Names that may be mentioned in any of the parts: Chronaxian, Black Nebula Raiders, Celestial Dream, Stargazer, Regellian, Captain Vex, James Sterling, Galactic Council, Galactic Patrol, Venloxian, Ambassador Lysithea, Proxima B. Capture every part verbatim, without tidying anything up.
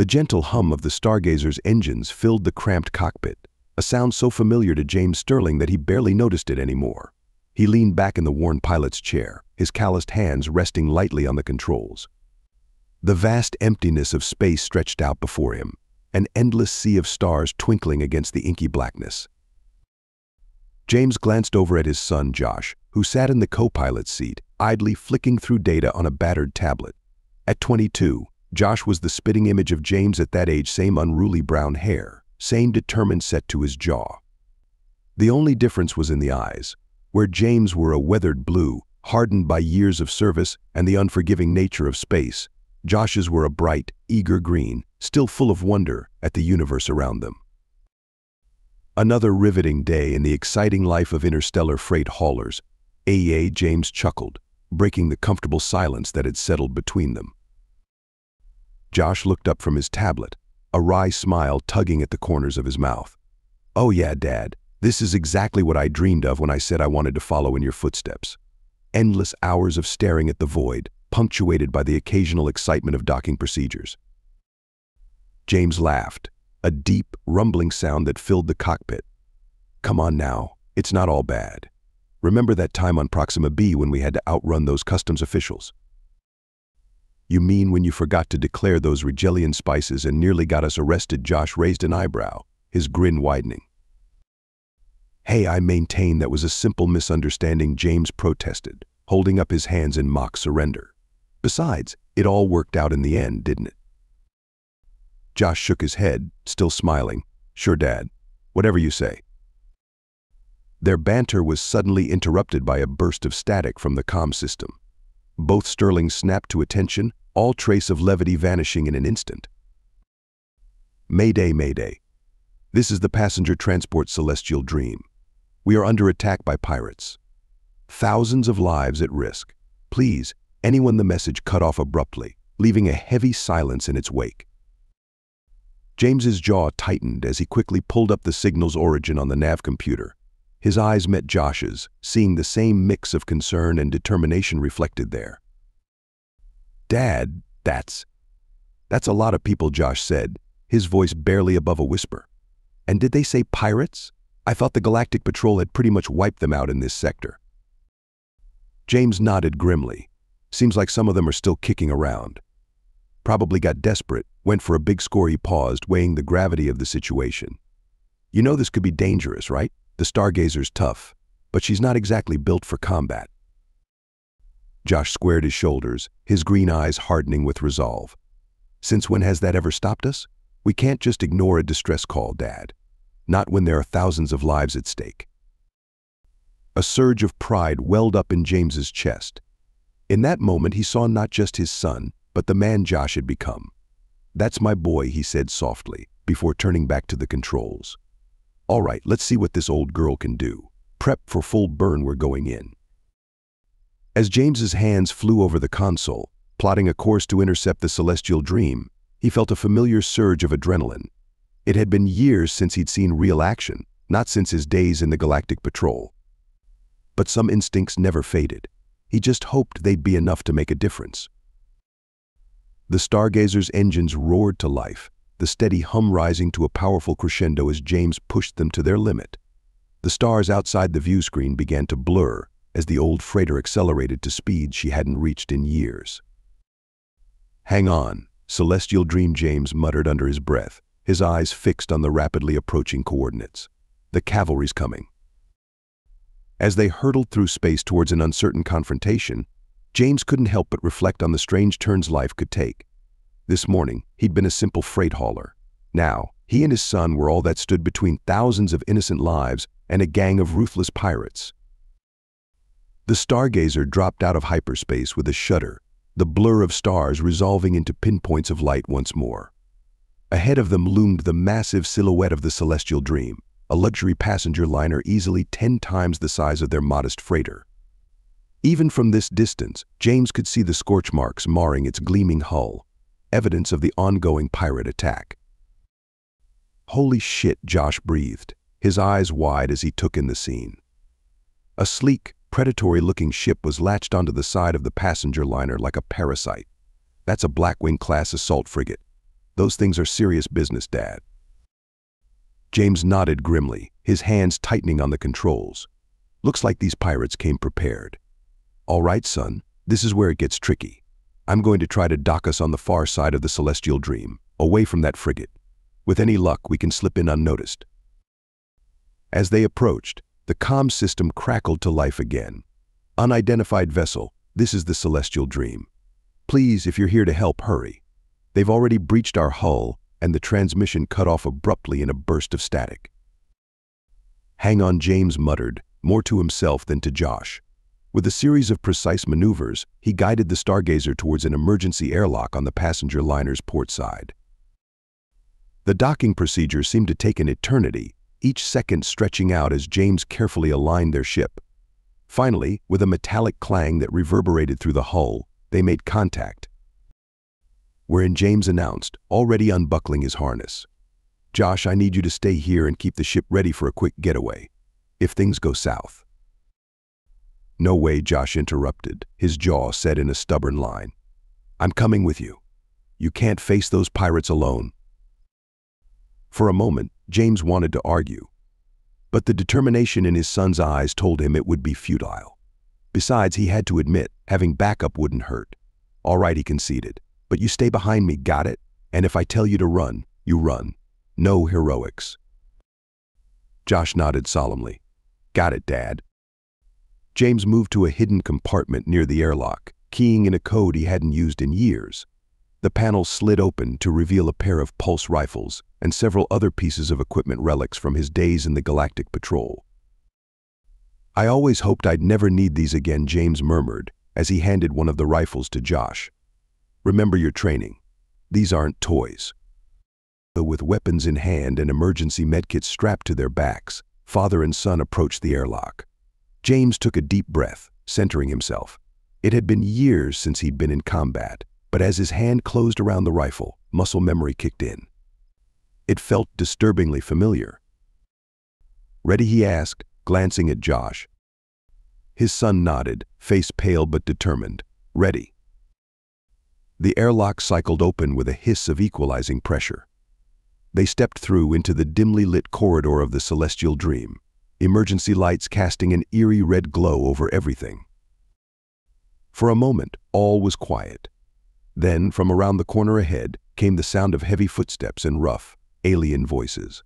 The gentle hum of the Stargazer's engines filled the cramped cockpit, a sound so familiar to James Sterling that he barely noticed it anymore. He leaned back in the worn pilot's chair, his calloused hands resting lightly on the controls. The vast emptiness of space stretched out before him, an endless sea of stars twinkling against the inky blackness. James glanced over at his son, Josh, who sat in the co-pilot's seat, idly flicking through data on a battered tablet. At twenty-two, Josh was the spitting image of James at that age, same unruly brown hair, same determined set to his jaw. The only difference was in the eyes, where James were a weathered blue, hardened by years of service and the unforgiving nature of space. Josh's were a bright, eager green, still full of wonder at the universe around them. Another riveting day in the exciting life of interstellar freight haulers. A E A James chuckled, breaking the comfortable silence that had settled between them. Josh looked up from his tablet, a wry smile tugging at the corners of his mouth. "Oh yeah, Dad, this is exactly what I dreamed of when I said I wanted to follow in your footsteps." Endless hours of staring at the void, punctuated by the occasional excitement of docking procedures. James laughed, a deep, rumbling sound that filled the cockpit. "Come on now, it's not all bad. Remember that time on Proxima B when we had to outrun those customs officials?" "You mean when you forgot to declare those Regellian spices and nearly got us arrested?" Josh raised an eyebrow, his grin widening. "Hey, I maintain that was a simple misunderstanding," James protested, holding up his hands in mock surrender. "Besides, it all worked out in the end, didn't it?" Josh shook his head, still smiling. "Sure, Dad. Whatever you say." Their banter was suddenly interrupted by a burst of static from the comm system. Both Sterlings snapped to attention, all trace of levity vanishing in an instant. "Mayday, mayday. This is the passenger transport Celestial Dream. We are under attack by pirates. Thousands of lives at risk. Please, anyone." The message cut off abruptly, leaving a heavy silence in its wake. James's jaw tightened as he quickly pulled up the signal's origin on the nav computer. His eyes met Josh's, seeing the same mix of concern and determination reflected there. "Dad, that's... that's a lot of people," Josh said, his voice barely above a whisper. "And did they say pirates? I thought the Galactic Patrol had pretty much wiped them out in this sector." James nodded grimly. "Seems like some of them are still kicking around. Probably got desperate, went for a big score." He paused, weighing the gravity of the situation. "You know this could be dangerous, right? The Stargazer's tough, but she's not exactly built for combat." Josh squared his shoulders, his green eyes hardening with resolve. "Since when has that ever stopped us? We can't just ignore a distress call, Dad. Not when there are thousands of lives at stake." A surge of pride welled up in James's chest. In that moment, he saw not just his son, but the man Josh had become. "That's my boy," he said softly, before turning back to the controls. "All right, let's see what this old girl can do. Prep for full burn, we're going in." As James's hands flew over the console, plotting a course to intercept the Celestial Dream, he felt a familiar surge of adrenaline. It had been years since he'd seen real action, not since his days in the Galactic Patrol. But some instincts never faded. He just hoped they'd be enough to make a difference. The Stargazer's engines roared to life, the steady hum rising to a powerful crescendo as James pushed them to their limit. The stars outside the view screen began to blur as the old freighter accelerated to speeds she hadn't reached in years. "Hang on, Celestial Dream," James muttered under his breath, his eyes fixed on the rapidly approaching coordinates. "The cavalry's coming." As they hurtled through space towards an uncertain confrontation, James couldn't help but reflect on the strange turns life could take. This morning, he'd been a simple freight hauler. Now, he and his son were all that stood between thousands of innocent lives and a gang of ruthless pirates. The Stargazer dropped out of hyperspace with a shudder, the blur of stars resolving into pinpoints of light once more. Ahead of them loomed the massive silhouette of the Celestial Dream, a luxury passenger liner easily ten times the size of their modest freighter. Even from this distance, James could see the scorch marks marring its gleaming hull, evidence of the ongoing pirate attack. "Holy shit," Josh breathed, his eyes wide as he took in the scene. A sleek, predatory-looking ship was latched onto the side of the passenger liner like a parasite. "That's a Blackwing-class assault frigate. Those things are serious business, Dad. James nodded grimly, his hands tightening on the controls. Looks like these pirates came prepared. All right, son, this is where it gets tricky. I'm going to try to dock us on the far side of the Celestial Dream, away from that frigate. With any luck, we can slip in unnoticed. As they approached, the comm system crackled to life again. Unidentified vessel, this is the Celestial Dream. Please, if you're here to help, hurry. They've already breached our hull, and the transmission cut off abruptly in a burst of static. Hang on, James muttered, more to himself than to Josh. With a series of precise maneuvers, he guided the Stargazer towards an emergency airlock on the passenger liner's port side. The docking procedure seemed to take an eternity, each second stretching out as James carefully aligned their ship. Finally, with a metallic clang that reverberated through the hull, they made contact. Wherein James announced, already unbuckling his harness. Josh, I need you to stay here and keep the ship ready for a quick getaway, if things go south. No way, Josh interrupted, his jaw set in a stubborn line. I'm coming with you. You can't face those pirates alone. For a moment, James wanted to argue, but the determination in his son's eyes told him it would be futile. Besides, he had to admit, having backup wouldn't hurt. All right, he conceded. But you stay behind me, got it? And if I tell you to run, you run. No heroics. Josh nodded solemnly. Got it, Dad. James moved to a hidden compartment near the airlock, keying in a code he hadn't used in years. The panel slid open to reveal a pair of pulse rifles and several other pieces of equipment relics from his days in the Galactic Patrol. I always hoped I'd never need these again, James murmured, as he handed one of the rifles to Josh. Remember your training. These aren't toys. Though with weapons in hand and emergency medkits strapped to their backs, father and son approached the airlock. James took a deep breath, centering himself. It had been years since he'd been in combat, but as his hand closed around the rifle, muscle memory kicked in. It felt disturbingly familiar. Ready, he asked, glancing at Josh. His son nodded, face pale but determined. Ready. The airlock cycled open with a hiss of equalizing pressure. They stepped through into the dimly lit corridor of the Celestial Dream, emergency lights casting an eerie red glow over everything. For a moment, all was quiet. Then, from around the corner ahead, came the sound of heavy footsteps and rough, alien voices.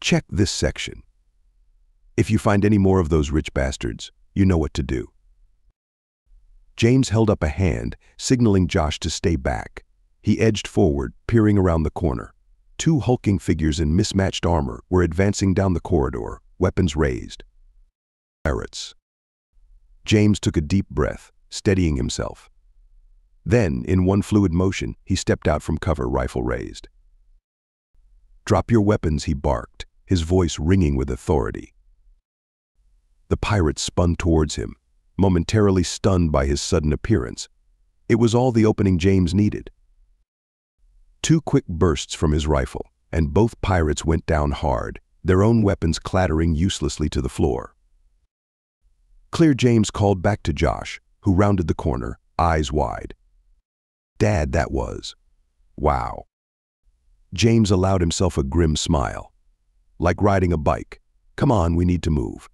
Check this section. If you find any more of those rich bastards, you know what to do. James held up a hand, signaling Josh to stay back. He edged forward, peering around the corner. Two hulking figures in mismatched armor were advancing down the corridor, weapons raised. Pirates. James took a deep breath, steadying himself. Then, in one fluid motion, he stepped out from cover, rifle raised. Drop your weapons, he barked, his voice ringing with authority. The pirates spun towards him, momentarily stunned by his sudden appearance. It was all the opening James needed. Two quick bursts from his rifle, and both pirates went down hard, their own weapons clattering uselessly to the floor. Clear, James called back to Josh, who rounded the corner, eyes wide. Dad, that was... wow. James allowed himself a grim smile. Like riding a bike. Come on, we need to move.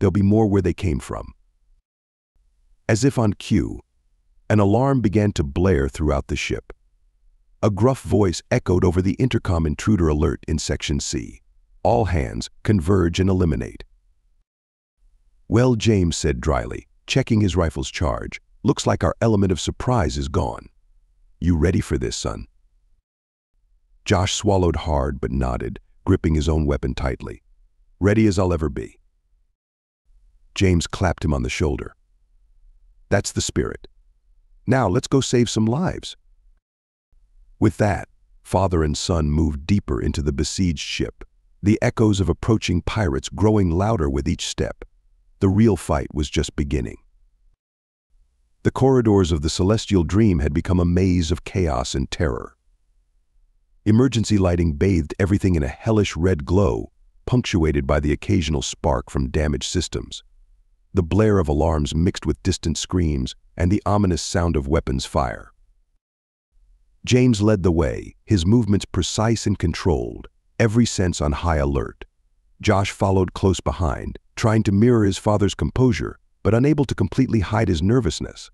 There'll be more where they came from. As if on cue, an alarm began to blare throughout the ship. A gruff voice echoed over the intercom: intruder alert in Section C. All hands, converge and eliminate. Well, James said dryly, checking his rifle's charge, looks like our element of surprise is gone. You ready for this, son? Josh swallowed hard but nodded, gripping his own weapon tightly. Ready as I'll ever be. James clapped him on the shoulder. That's the spirit. Now let's go save some lives. With that, father and son moved deeper into the besieged ship, the echoes of approaching pirates growing louder with each step. The real fight was just beginning. The corridors of the Celestial Dream had become a maze of chaos and terror. Emergency lighting bathed everything in a hellish red glow, punctuated by the occasional spark from damaged systems. The blare of alarms mixed with distant screams and the ominous sound of weapons fire. James led the way, his movements precise and controlled, every sense on high alert. Josh followed close behind, trying to mirror his father's composure, but unable to completely hide his nervousness.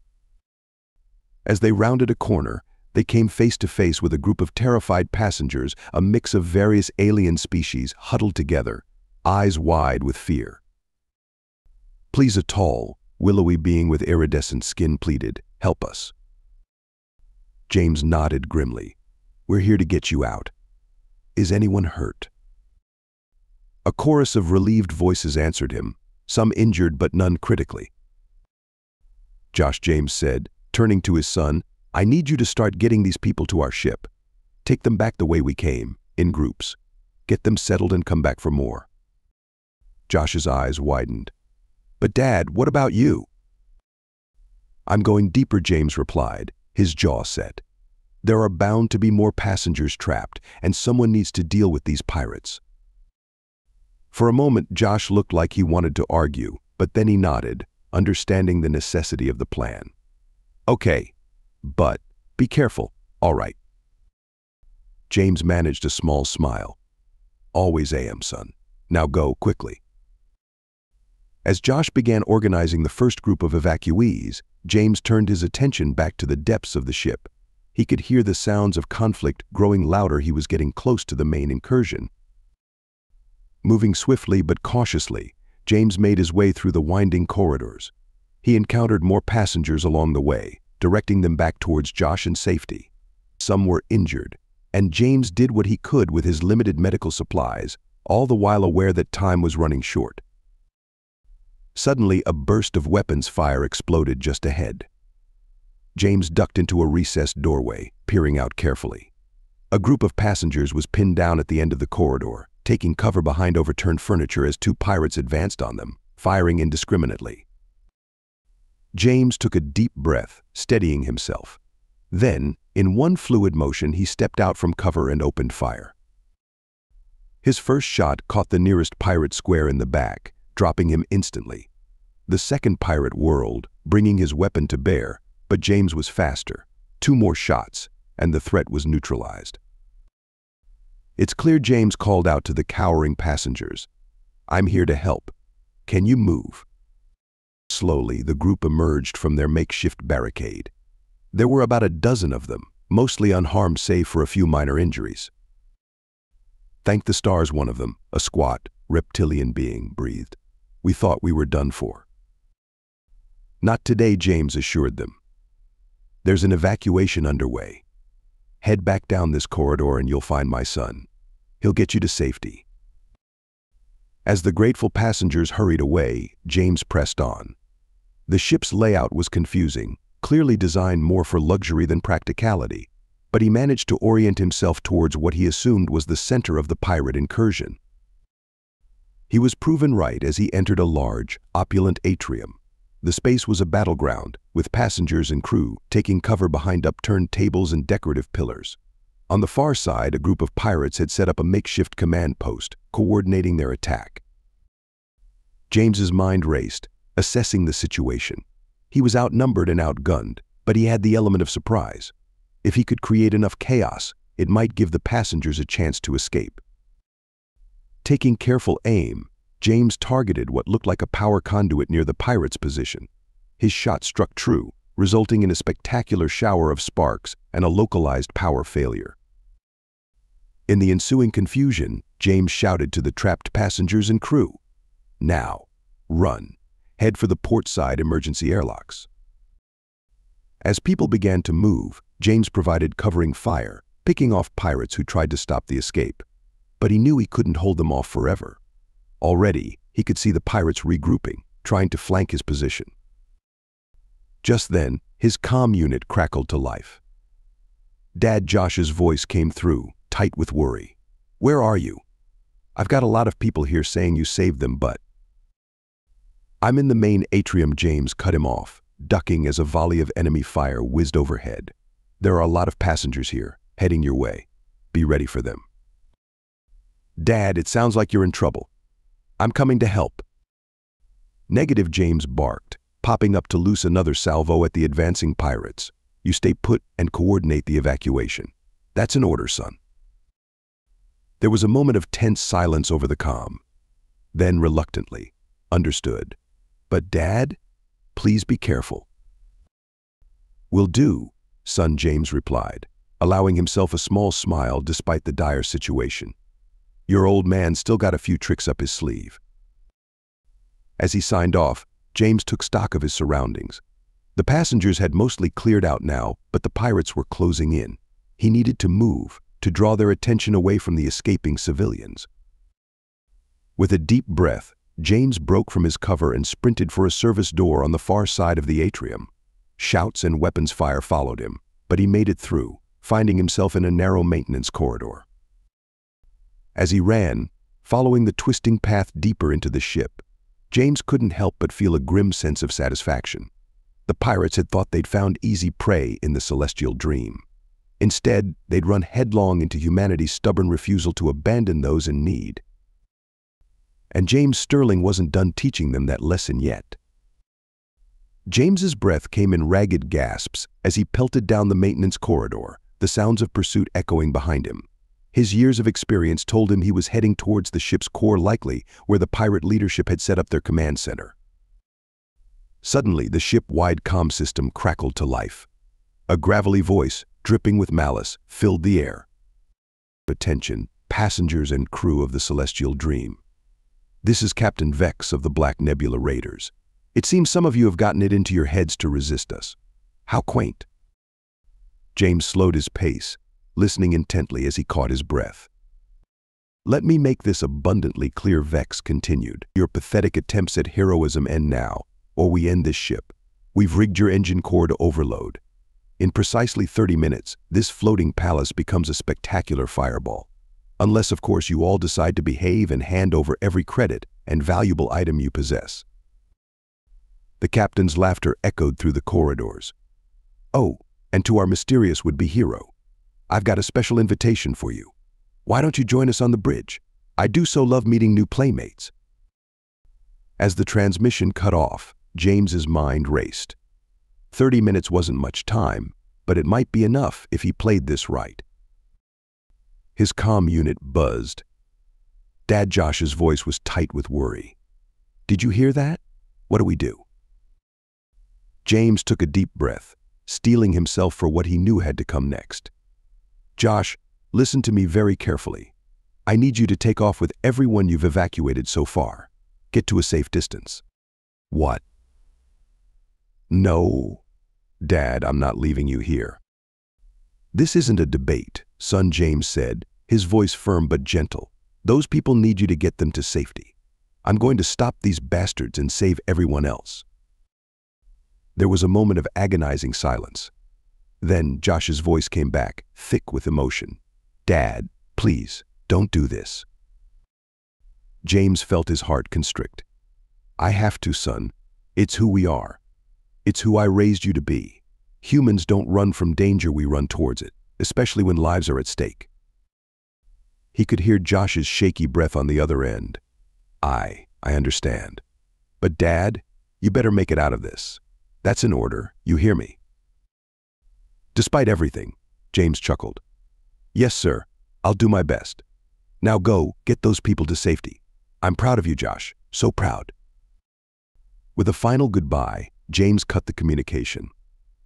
As they rounded a corner, they came face to face with a group of terrified passengers, a mix of various alien species huddled together, eyes wide with fear. "Please," a tall, willowy being with iridescent skin pleaded, "help us." James nodded grimly. "We're here to get you out. Is anyone hurt?" A chorus of relieved voices answered him, some injured but none critically. "Josh," James said, turning to his son, "I need you to start getting these people to our ship. Take them back the way we came, in groups. Get them settled and come back for more." Josh's eyes widened. "But Dad, what about you?" "I'm going deeper," James replied, his jaw set. "There are bound to be more passengers trapped, and someone needs to deal with these pirates." For a moment, Josh looked like he wanted to argue, but then he nodded, understanding the necessity of the plan. "Okay, but be careful, all right." James managed a small smile. "Always am, son. Now go, quickly." As Josh began organizing the first group of evacuees, James turned his attention back to the depths of the ship. He could hear the sounds of conflict growing louder. He was getting close to the main incursion. Moving swiftly but cautiously, James made his way through the winding corridors. He encountered more passengers along the way, directing them back towards Josh and safety. Some were injured, and James did what he could with his limited medical supplies, all the while aware that time was running short. Suddenly, a burst of weapons fire exploded just ahead. James ducked into a recessed doorway, peering out carefully. A group of passengers was pinned down at the end of the corridor, taking cover behind overturned furniture as two pirates advanced on them, firing indiscriminately. James took a deep breath, steadying himself. Then, in one fluid motion, he stepped out from cover and opened fire. His first shot caught the nearest pirate square in the back, dropping him instantly. The second pirate whirled, bringing his weapon to bear, but James was faster. Two more shots, and the threat was neutralized. It's clear James called out to the cowering passengers. "I'm here to help. Can you move?" Slowly, the group emerged from their makeshift barricade. There were about a dozen of them, mostly unharmed save for a few minor injuries. "Thank the stars," one of them, a squat, reptilian being, breathed. "We thought we were done for." "Not today," James assured them. "There's an evacuation underway. Head back down this corridor and you'll find my son. He'll get you to safety." As the grateful passengers hurried away, James pressed on. The ship's layout was confusing, clearly designed more for luxury than practicality, but he managed to orient himself towards what he assumed was the center of the pirate incursion. He was proven right as he entered a large, opulent atrium. The space was a battleground, with passengers and crew taking cover behind upturned tables and decorative pillars. On the far side, a group of pirates had set up a makeshift command post, coordinating their attack. James's mind raced, assessing the situation. He was outnumbered and outgunned, but he had the element of surprise. If he could create enough chaos, it might give the passengers a chance to escape. Taking careful aim, James targeted what looked like a power conduit near the pirate's position. His shot struck true, resulting in a spectacular shower of sparks and a localized power failure. In the ensuing confusion, James shouted to the trapped passengers and crew, "Now, run. Head for the port side emergency airlocks." As people began to move, James provided covering fire, picking off pirates who tried to stop the escape. But he knew he couldn't hold them off forever. Already, he could see the pirates regrouping, trying to flank his position. Just then, his comm unit crackled to life. "Dad," Josh's voice came through, tight with worry. "Where are you? I've got a lot of people here saying you saved them, but..." "I'm in the main atrium," James cut him off, ducking as a volley of enemy fire whizzed overhead. "There are a lot of passengers here, heading your way. Be ready for them." "Dad, it sounds like you're in trouble. I'm coming to help." "Negative," James barked, popping up to loose another salvo at the advancing pirates. You stay put and coordinate the evacuation. That's an order, son. There was a moment of tense silence over the comm. Then, reluctantly, understood. But, Dad, please be careful. Will do, son James replied, allowing himself a small smile despite the dire situation. Your old man's still got a few tricks up his sleeve. As he signed off, James took stock of his surroundings. The passengers had mostly cleared out now, but the pirates were closing in. He needed to move, to draw their attention away from the escaping civilians. With a deep breath, James broke from his cover and sprinted for a service door on the far side of the atrium. Shouts and weapons fire followed him, but he made it through, finding himself in a narrow maintenance corridor. As he ran, following the twisting path deeper into the ship, James couldn't help but feel a grim sense of satisfaction. The pirates had thought they'd found easy prey in the Celestial Dream. Instead, they'd run headlong into humanity's stubborn refusal to abandon those in need. And James Sterling wasn't done teaching them that lesson yet. James's breath came in ragged gasps as he pelted down the maintenance corridor, the sounds of pursuit echoing behind him. His years of experience told him he was heading towards the ship's core, likely where the pirate leadership had set up their command center. Suddenly, the ship-wide comm system crackled to life. A gravelly voice, dripping with malice, filled the air. Attention, passengers and crew of the Celestial Dream. This is Captain Vex of the Black Nebula Raiders. It seems some of you have gotten it into your heads to resist us. How quaint. James slowed his pace, listening intently as he caught his breath. Let me make this abundantly clear, Vex continued. Your pathetic attempts at heroism end now, or we end this ship. We've rigged your engine core to overload. In precisely thirty minutes, this floating palace becomes a spectacular fireball. Unless, of course, you all decide to behave and hand over every credit and valuable item you possess. The captain's laughter echoed through the corridors. Oh, and to our mysterious would-be hero, I've got a special invitation for you. Why don't you join us on the bridge? I do so love meeting new playmates. As the transmission cut off, James's mind raced. Thirty minutes wasn't much time, but it might be enough if he played this right. His comm unit buzzed. Dad Josh's voice was tight with worry. Did you hear that? What do we do? James took a deep breath, steeling himself for what he knew had to come next. Josh, listen to me very carefully. I need you to take off with everyone you've evacuated so far. Get to a safe distance. What? No, Dad, I'm not leaving you here. This isn't a debate, son James said, his voice firm but gentle. Those people need you to get them to safety. I'm going to stop these bastards and save everyone else. There was a moment of agonizing silence. Then Josh's voice came back, thick with emotion. Dad, please, don't do this. James felt his heart constrict. I have to, son. It's who we are. It's who I raised you to be. Humans don't run from danger, we run towards it, especially when lives are at stake. He could hear Josh's shaky breath on the other end. I, I understand. But Dad, you better make it out of this. That's an order, you hear me? Despite everything, James chuckled. Yes, sir, I'll do my best. Now go, get those people to safety. I'm proud of you, Josh, so proud. With a final goodbye, James cut the communication.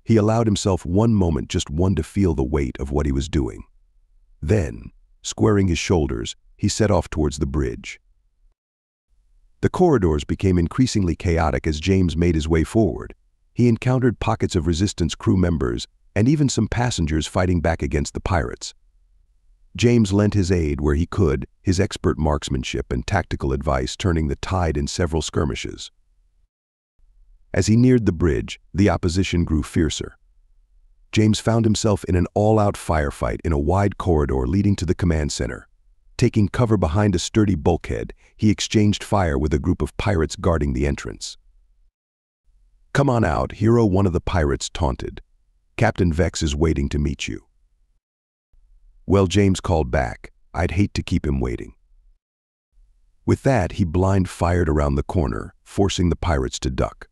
He allowed himself one moment, just one, to feel the weight of what he was doing. Then, squaring his shoulders, he set off towards the bridge. The corridors became increasingly chaotic as James made his way forward. He encountered pockets of resistance crew members and even some passengers fighting back against the pirates. James lent his aid where he could, his expert marksmanship and tactical advice turning the tide in several skirmishes. As he neared the bridge, the opposition grew fiercer. James found himself in an all-out firefight in a wide corridor leading to the command center. Taking cover behind a sturdy bulkhead, he exchanged fire with a group of pirates guarding the entrance. Come on out, hero, one of the pirates taunted. Captain Vex is waiting to meet you. Well, James called back. I'd hate to keep him waiting. With that, he blind fired around the corner, forcing the pirates to duck.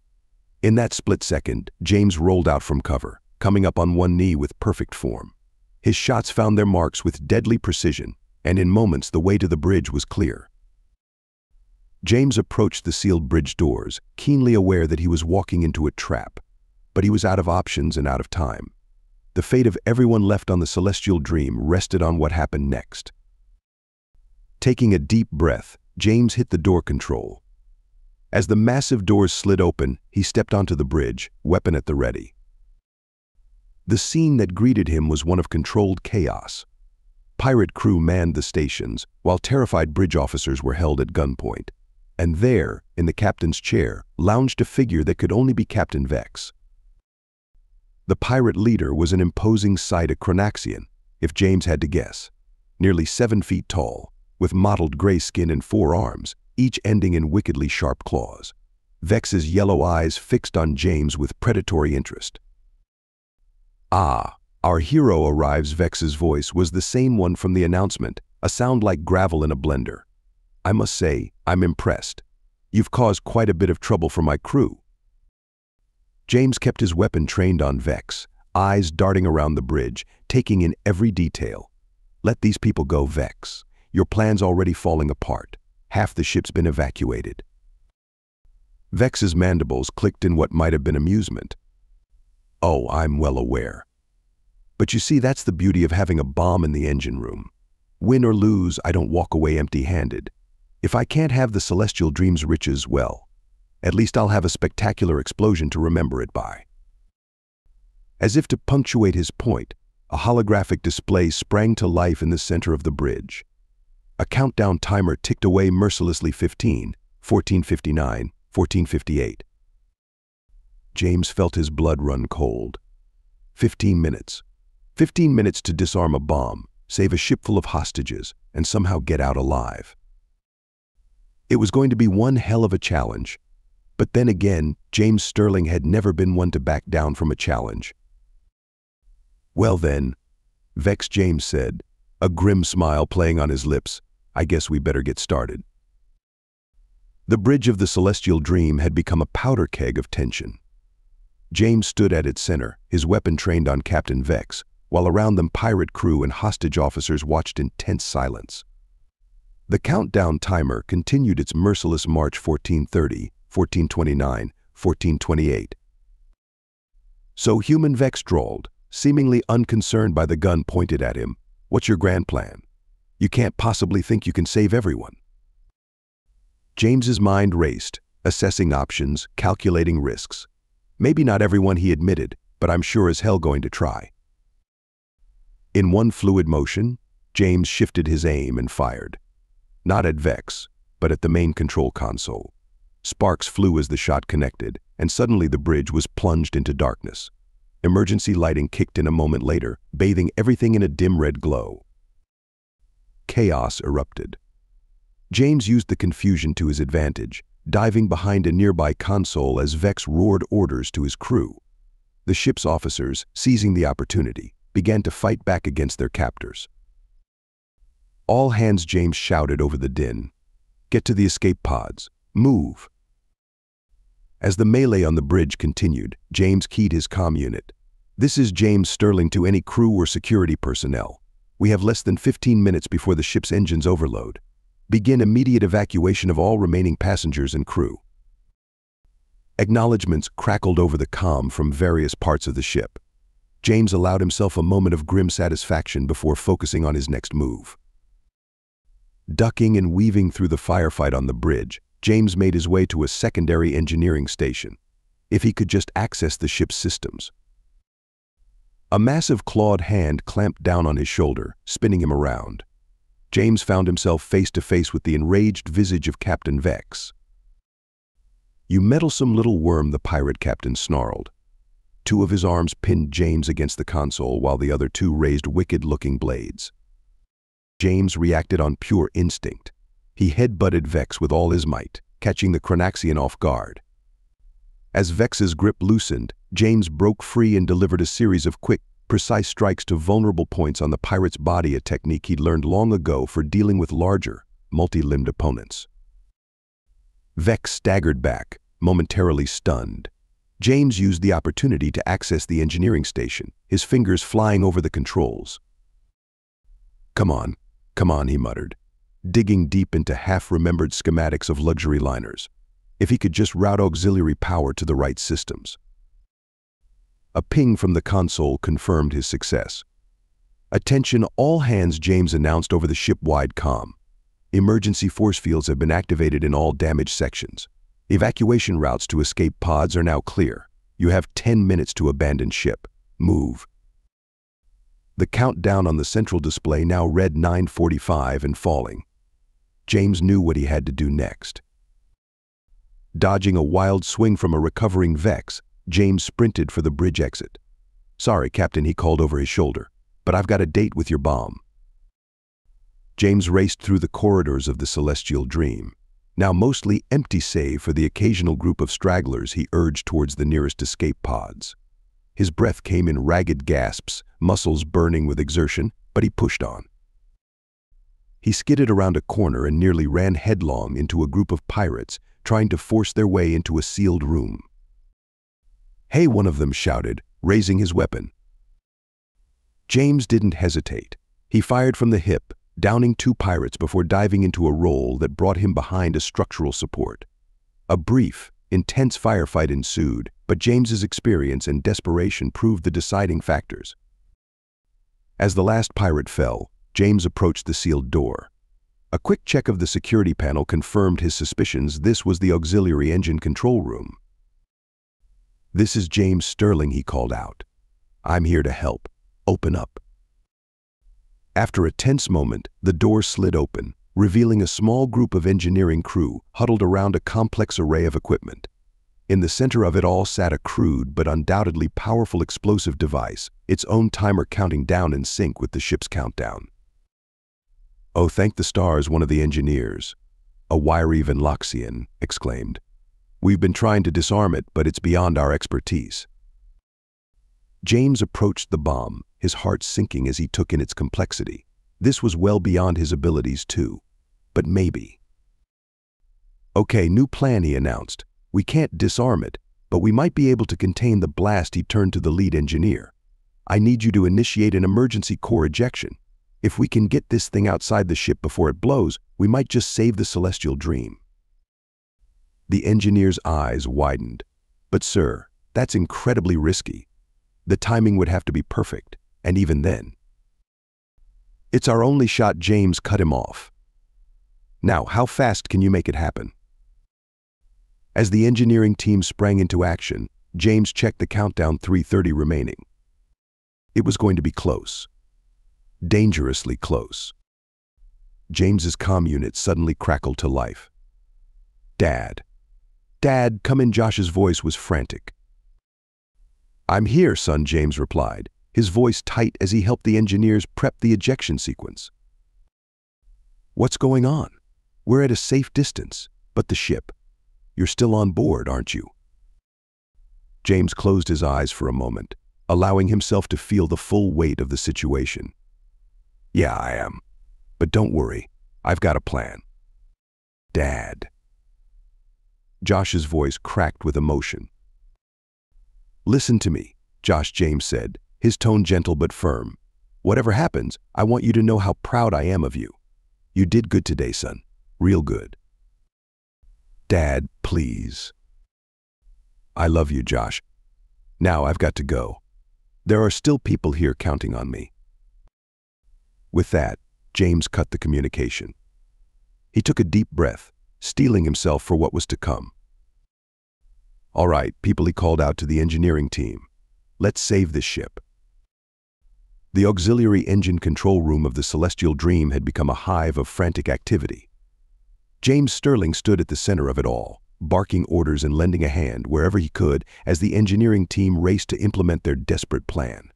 In that split second, James rolled out from cover, coming up on one knee with perfect form. His shots found their marks with deadly precision, and in moments the way to the bridge was clear. James approached the sealed bridge doors, keenly aware that he was walking into a trap. But he was out of options and out of time. The fate of everyone left on the Celestial Dream rested on what happened next. Taking a deep breath, James hit the door control. As the massive doors slid open, he stepped onto the bridge, weapon at the ready. The scene that greeted him was one of controlled chaos. Pirate crew manned the stations, while terrified bridge officers were held at gunpoint. And there, in the captain's chair, lounged a figure that could only be Captain Vex. The pirate leader was an imposing sight, a Chronaxian, if James had to guess. Nearly seven feet tall, with mottled gray skin and four arms, each ending in wickedly sharp claws. Vex's yellow eyes fixed on James with predatory interest. "Ah, our hero arrives." Vex's voice was the same one from the announcement, a sound like gravel in a blender. "I must say, I'm impressed. You've caused quite a bit of trouble for my crew." James kept his weapon trained on Vex, eyes darting around the bridge, taking in every detail. "Let these people go, Vex. Your plan's already falling apart. Half the ship's been evacuated." Vex's mandibles clicked in what might have been amusement. "Oh, I'm well aware. But you see, that's the beauty of having a bomb in the engine room. Win or lose, I don't walk away empty-handed. If I can't have the Celestial Dream's riches, well, at least I'll have a spectacular explosion to remember it by." As if to punctuate his point, a holographic display sprang to life in the center of the bridge. A countdown timer ticked away mercilessly: fifteen, fourteen fifty-nine, fourteen fifty-eight. James felt his blood run cold. Fifteen minutes. Fifteen minutes to disarm a bomb, save a ship full of hostages, and somehow get out alive. It was going to be one hell of a challenge. But then again, James Sterling had never been one to back down from a challenge. "Well then, Vex," James said, a grim smile playing on his lips, "I guess we better get started." The bridge of the Celestial Dream had become a powder keg of tension. James stood at its center, his weapon trained on Captain Vex, while around them pirate crew and hostage officers watched in tense silence. The countdown timer continued its merciless march: fourteen thirty, fourteen twenty-nine, fourteen twenty-eight. So human Vex drawled, seemingly unconcerned by the gun pointed at him, "What's your grand plan? You can't possibly think you can save everyone." James's mind raced, assessing options, calculating risks. Maybe not everyone, he admitted, but I'm sure as hell going to try. In one fluid motion, James shifted his aim and fired. Not at Vex, but at the main control console. Sparks flew as the shot connected, and suddenly the bridge was plunged into darkness. Emergency lighting kicked in a moment later, bathing everything in a dim red glow. Chaos erupted. James used the confusion to his advantage, diving behind a nearby console as Vex roared orders to his crew. The ship's officers, seizing the opportunity, began to fight back against their captors. "All hands," James shouted over the din. "Get to the escape pods. Move." As the melee on the bridge continued, James keyed his comm unit. "This is James Sterling to any crew or security personnel. We have less than fifteen minutes before the ship's engines overload. Begin immediate evacuation of all remaining passengers and crew." Acknowledgments crackled over the comm from various parts of the ship. James allowed himself a moment of grim satisfaction before focusing on his next move. Ducking and weaving through the firefight on the bridge, James made his way to a secondary engineering station. If he could just access the ship's systems. A massive clawed hand clamped down on his shoulder, spinning him around. James found himself face to face with the enraged visage of Captain Vex. "You meddlesome little worm," the pirate captain snarled. Two of his arms pinned James against the console while the other two raised wicked-looking blades. James reacted on pure instinct. He headbutted Vex with all his might, catching the Chronaxian off guard. As Vex's grip loosened, James broke free and delivered a series of quick, precise strikes to vulnerable points on the pirate's body, a technique he'd learned long ago for dealing with larger, multi-limbed opponents. Vex staggered back, momentarily stunned. James used the opportunity to access the engineering station, his fingers flying over the controls. "Come on, come on," he muttered, digging deep into half-remembered schematics of luxury liners. If he could just route auxiliary power to the right systems. A ping from the console confirmed his success. "Attention all hands," James announced over the ship-wide comm. "Emergency force fields have been activated in all damaged sections. Evacuation routes to escape pods are now clear. You have ten minutes to abandon ship. Move." The countdown on the central display now read nine forty-five and falling. James knew what he had to do next. Dodging a wild swing from a recovering Vex, James sprinted for the bridge exit. "Sorry, Captain," he called over his shoulder, "but I've got a date with your bomb." James raced through the corridors of the Celestial Dream, now mostly empty save for the occasional group of stragglers he urged towards the nearest escape pods. His breath came in ragged gasps, muscles burning with exertion, but he pushed on. He skidded around a corner and nearly ran headlong into a group of pirates trying to force their way into a sealed room. "Hey," one of them shouted, raising his weapon. James didn't hesitate. He fired from the hip, downing two pirates before diving into a roll that brought him behind a structural support. A brief, intense firefight ensued, but James's experience and desperation proved the deciding factors. As the last pirate fell, James approached the sealed door. A quick check of the security panel confirmed his suspicions. This was the auxiliary engine control room. "This is James Sterling," he called out. "I'm here to help. Open up." After a tense moment, the door slid open, revealing a small group of engineering crew huddled around a complex array of equipment. In the center of it all sat a crude but undoubtedly powerful explosive device, its own timer counting down in sync with the ship's countdown. "Oh, thank the stars," one of the engineers, a wiry Venloxian, exclaimed. "We've been trying to disarm it, but it's beyond our expertise." James approached the bomb, his heart sinking as he took in its complexity. This was well beyond his abilities too, but maybe. "Okay, new plan," he announced. "We can't disarm it, but we might be able to contain the blast." He turned to the lead engineer. "I need you to initiate an emergency core ejection. If we can get this thing outside the ship before it blows, we might just save the Celestial Dream." The engineer's eyes widened. "But sir, that's incredibly risky. The timing would have to be perfect, and even then." "It's our only shot," James cut him off. "Now, how fast can you make it happen?" As the engineering team sprang into action, James checked the countdown. Three thirty remaining. It was going to be close. Dangerously close. James's comm unit suddenly crackled to life. "Dad. Dad, come in." Josh's voice was frantic. "I'm here, son," James replied, his voice tight as he helped the engineers prep the ejection sequence. "What's going on? We're at a safe distance, but the ship. You're still on board, aren't you?" James closed his eyes for a moment, allowing himself to feel the full weight of the situation. "Yeah, I am. But don't worry, I've got a plan." "Dad." Josh's voice cracked with emotion. "Listen to me, Josh," James said, his tone gentle but firm. "Whatever happens, I want you to know how proud I am of you. You did good today, son. Real good." "Dad, please." "I love you, Josh. Now I've got to go. There are still people here counting on me." With that, James cut the communication. He took a deep breath, steeling himself for what was to come. "All right, people," he called out to the engineering team. "Let's save this ship." The auxiliary engine control room of the Celestial Dream had become a hive of frantic activity. James Sterling stood at the center of it all, barking orders and lending a hand wherever he could as the engineering team raced to implement their desperate plan.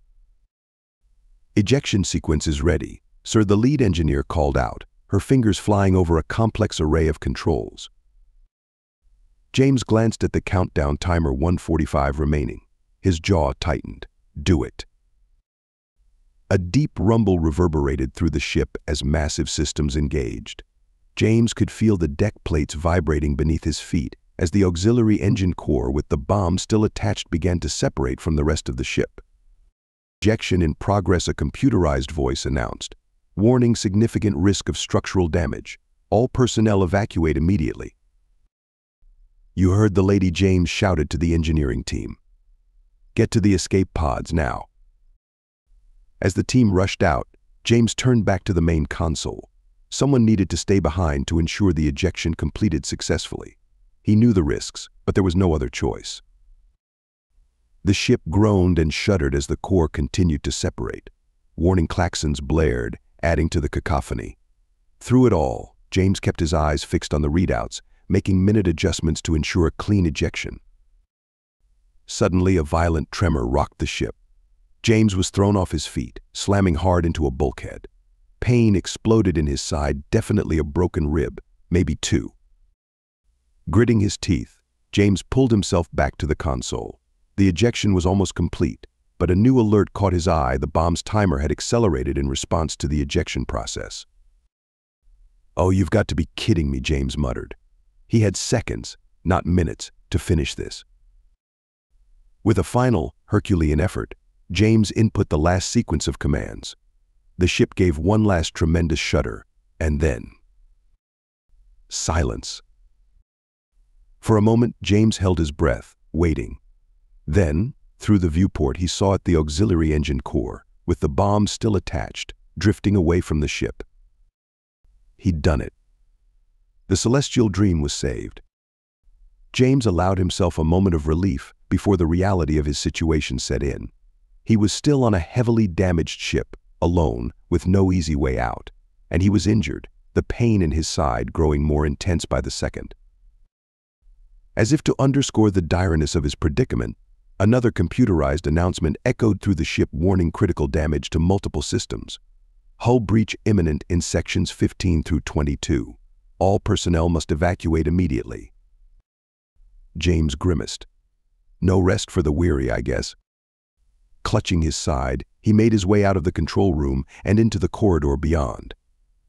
"Ejection sequence is ready, sir," the lead engineer called out, her fingers flying over a complex array of controls. James glanced at the countdown timer. One forty-five remaining. His jaw tightened. "Do it." A deep rumble reverberated through the ship as massive systems engaged. James could feel the deck plates vibrating beneath his feet as the auxiliary engine core with the bomb still attached began to separate from the rest of the ship. "Ejection in progress," a computerized voice announced. "Warning, significant risk of structural damage. All personnel evacuate immediately." "You heard," the Lady James shouted to the engineering team. "Get to the escape pods now." As the team rushed out, James turned back to the main console. Someone needed to stay behind to ensure the ejection completed successfully. He knew the risks, but there was no other choice. The ship groaned and shuddered as the core continued to separate. Warning klaxons blared, adding to the cacophony. Through it all, James kept his eyes fixed on the readouts, making minute adjustments to ensure a clean ejection. Suddenly, a violent tremor rocked the ship. James was thrown off his feet, slamming hard into a bulkhead. Pain exploded in his side, definitely a broken rib, maybe two. Gritting his teeth, James pulled himself back to the console. The ejection was almost complete, but a new alert caught his eye. The bomb's timer had accelerated in response to the ejection process. "Oh, you've got to be kidding me," James muttered. He had seconds, not minutes, to finish this. With a final, Herculean effort, James input the last sequence of commands. The ship gave one last tremendous shudder, and then silence. For a moment, James held his breath, waiting. Then, through the viewport, he saw at the auxiliary engine core, with the bomb still attached, drifting away from the ship. He'd done it. The Celestial Dream was saved. James allowed himself a moment of relief before the reality of his situation set in. He was still on a heavily damaged ship, alone, with no easy way out, and he was injured, the pain in his side growing more intense by the second. As if to underscore the direness of his predicament, another computerized announcement echoed through the ship, warning critical damage to multiple systems. Hull breach imminent in sections fifteen through twenty-two. All personnel must evacuate immediately. James grimaced. No rest for the weary, I guess. Clutching his side, he made his way out of the control room and into the corridor beyond.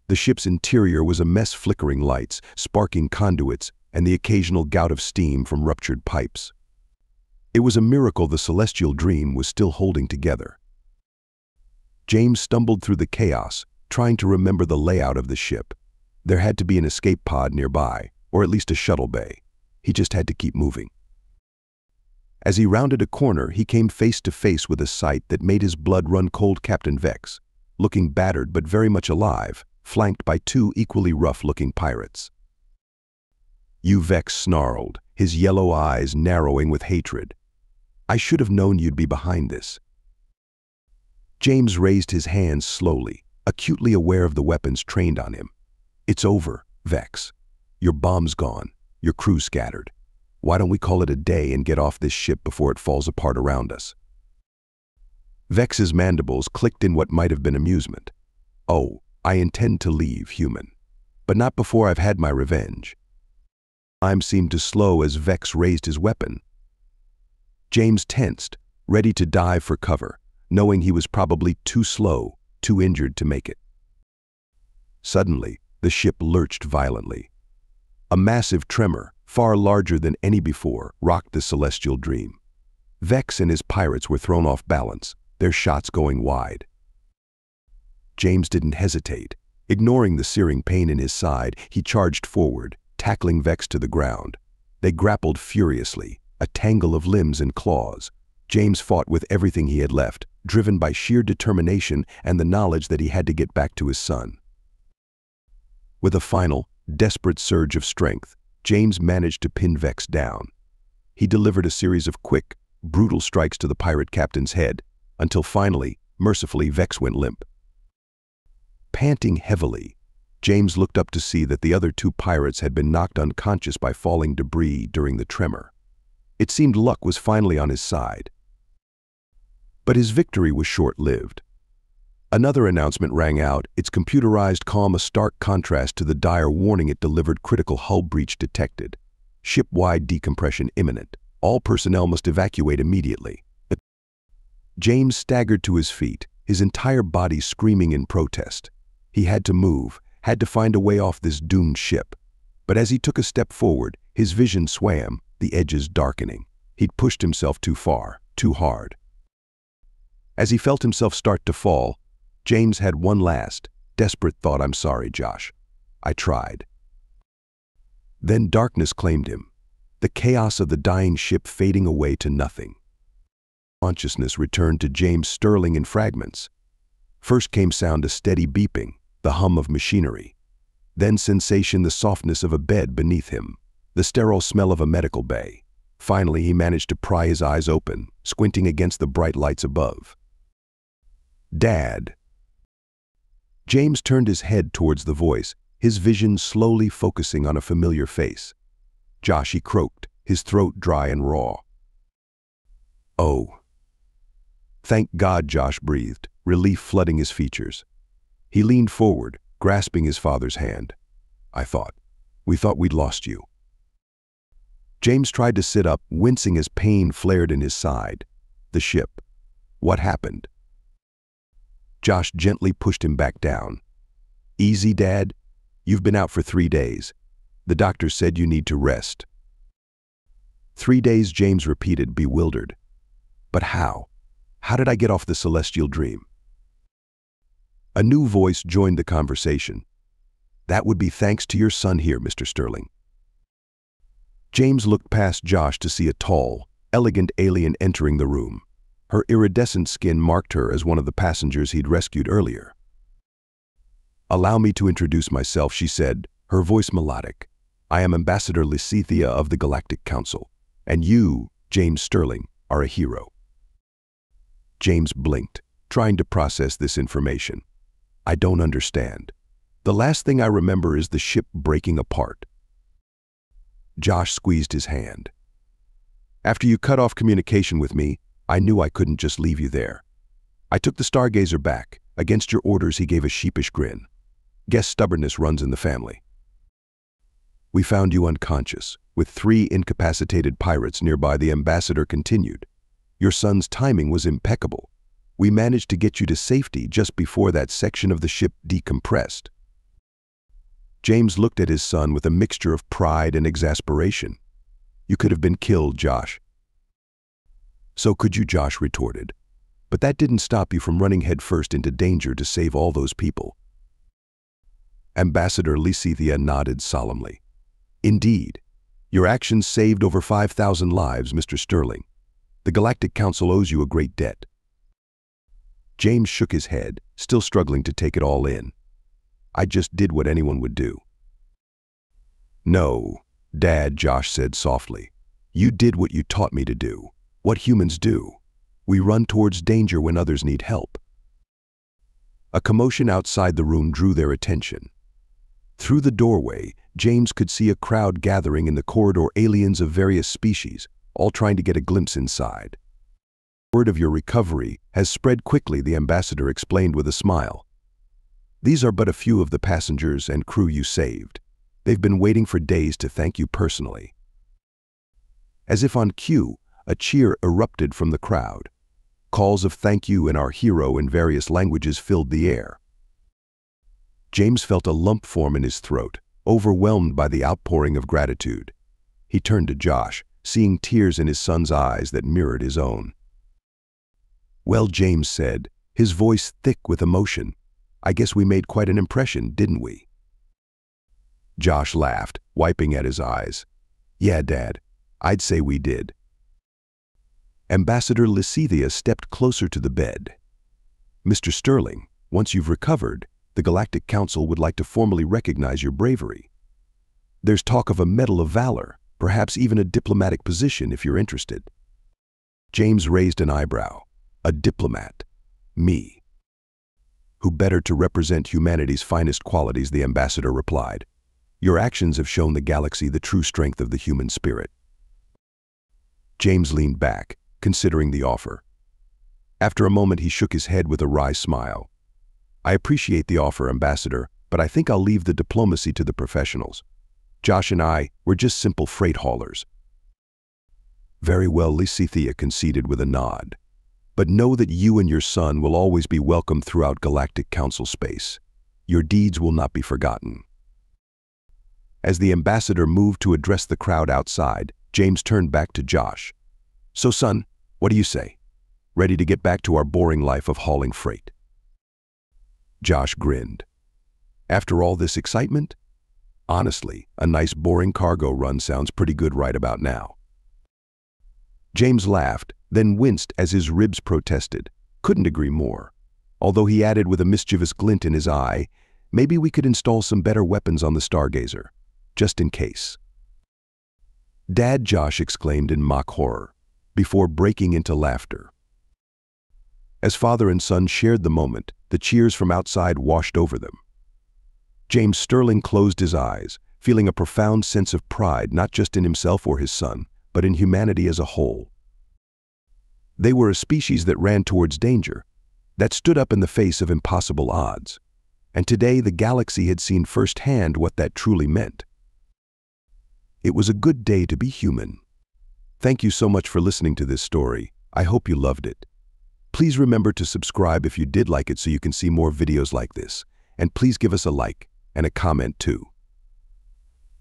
The ship's interior was a mess, flickering lights, sparking conduits, and the occasional gout of steam from ruptured pipes. It was a miracle the Celestial Dream was still holding together. James stumbled through the chaos, trying to remember the layout of the ship. There had to be an escape pod nearby, or at least a shuttle bay. He just had to keep moving. As he rounded a corner, he came face to face with a sight that made his blood run cold. Captain Vex, looking battered but very much alive, flanked by two equally rough-looking pirates. "You," Vex snarled, his yellow eyes narrowing with hatred. "I should have known you'd be behind this." James raised his hands slowly, acutely aware of the weapons trained on him. "It's over, Vex. Your bomb's gone, your crew scattered. Why don't we call it a day and get off this ship before it falls apart around us?" Vex's mandibles clicked in what might have been amusement. "Oh, I intend to leave, human. But not before I've had my revenge." Time seemed to slow as Vex raised his weapon. James tensed, ready to dive for cover, knowing he was probably too slow, too injured to make it. Suddenly, the ship lurched violently. A massive tremor, far larger than any before, rocked the Celestial Dream. Vex and his pirates were thrown off balance, their shots going wide. James didn't hesitate. Ignoring the searing pain in his side, he charged forward, tackling Vex to the ground. They grappled furiously, a tangle of limbs and claws. James fought with everything he had left, driven by sheer determination and the knowledge that he had to get back to his son. With a final, desperate surge of strength, James managed to pin Vex down. He delivered a series of quick, brutal strikes to the pirate captain's head, until finally, mercifully, Vex went limp. Panting heavily, James looked up to see that the other two pirates had been knocked unconscious by falling debris during the tremor. It seemed luck was finally on his side. But his victory was short-lived. Another announcement rang out, its computerized calm a stark contrast to the dire warning it delivered. Critical hull breach detected. Ship-wide decompression imminent. All personnel must evacuate immediately. But James staggered to his feet, his entire body screaming in protest. He had to move, had to find a way off this doomed ship. But as he took a step forward, His vision swam, the edges darkening. He'd pushed himself too far, too hard. As he felt himself start to fall, James had one last, desperate thought. I'm sorry, Josh. I tried. Then darkness claimed him, the chaos of the dying ship fading away to nothing. Consciousness returned to James Sterling in fragments. First came sound, a steady beeping, the hum of machinery. Then sensation, the softness of a bed beneath him, the sterile smell of a medical bay. Finally, he managed to pry his eyes open, squinting against the bright lights above. Dad. James turned his head towards the voice, his vision slowly focusing on a familiar face. Josh, he croaked, his throat dry and raw. Oh. Thank God, Josh breathed, relief flooding his features. He leaned forward, grasping his father's hand. I thought. We thought we'd lost you. James tried to sit up, wincing as pain flared in his side. The ship. What happened? Josh gently pushed him back down. Easy, Dad. You've been out for three days. The doctor said you need to rest. Three days, James repeated, bewildered. But how? How did I get off the Celestial Dream? A new voice joined the conversation. That would be thanks to your son here, Mister Sterling. James looked past Josh to see a tall, elegant alien entering the room. Her iridescent skin marked her as one of the passengers he'd rescued earlier. Allow me to introduce myself, she said, her voice melodic. I am Ambassador Lysithea of the Galactic Council, and you, James Sterling, are a hero. James blinked, trying to process this information. I don't understand. The last thing I remember is the ship breaking apart. Josh squeezed his hand. After you cut off communication with me, I knew I couldn't just leave you there. I took the Stargazer back. Against your orders, he gave a sheepish grin. Guess stubbornness runs in the family. We found you unconscious, with three incapacitated pirates nearby, the ambassador continued. Your son's timing was impeccable. We managed to get you to safety just before that section of the ship decompressed. James looked at his son with a mixture of pride and exasperation. You could have been killed, Josh. So could you, Josh retorted. But that didn't stop you from running headfirst into danger to save all those people. Ambassador Lysithea nodded solemnly. Indeed, your actions saved over five thousand lives, Mister Sterling. The Galactic Council owes you a great debt. James shook his head, still struggling to take it all in. I just did what anyone would do. No, Dad, Josh said softly. You did what you taught me to do, what humans do. We run towards danger when others need help. A commotion outside the room drew their attention. Through the doorway, James could see a crowd gathering in the corridor, aliens of various species, all trying to get a glimpse inside. Word of your recovery has spread quickly, the ambassador explained with a smile. These are but a few of the passengers and crew you saved. They've been waiting for days to thank you personally. As if on cue, a cheer erupted from the crowd. Calls of thank you and our hero in various languages filled the air. James felt a lump form in his throat, overwhelmed by the outpouring of gratitude. He turned to Josh, seeing tears in his son's eyes that mirrored his own. Well, James said, his voice thick with emotion, I guess we made quite an impression, didn't we? Josh laughed, wiping at his eyes. Yeah, Dad, I'd say we did. Ambassador Lysithea stepped closer to the bed. Mister Sterling, once you've recovered, the Galactic Council would like to formally recognize your bravery. There's talk of a Medal of Valor, perhaps even a diplomatic position if you're interested. James raised an eyebrow. A diplomat. Me. Who better to represent humanity's finest qualities, the ambassador replied. Your actions have shown the galaxy the true strength of the human spirit. James leaned back, considering the offer. After a moment, he shook his head with a wry smile. I appreciate the offer, Ambassador, but I think I'll leave the diplomacy to the professionals. Josh and I, we're just simple freight haulers. Very well, Lysithea conceded with a nod. But know that you and your son will always be welcome throughout Galactic Council space. Your deeds will not be forgotten. As the ambassador moved to address the crowd outside, James turned back to Josh. "So son, what do you say? Ready to get back to our boring life of hauling freight?" Josh grinned. After all this excitement? Honestly, a nice boring cargo run sounds pretty good right about now. James laughed, then winced as his ribs protested. Couldn't agree more. Although he added with a mischievous glint in his eye, "Maybe we could install some better weapons on the Stargazer, just in case." "Dad," Josh exclaimed in mock horror, before breaking into laughter. As father and son shared the moment, the cheers from outside washed over them. James Sterling closed his eyes, feeling a profound sense of pride not just in himself or his son, but in humanity as a whole. They were a species that ran towards danger, that stood up in the face of impossible odds, and today the galaxy had seen firsthand what that truly meant. It was a good day to be human. Thank you so much for listening to this story. I hope you loved it. Please remember to subscribe if you did like it so you can see more videos like this, and please give us a like and a comment too.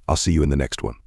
I'll see you in the next one.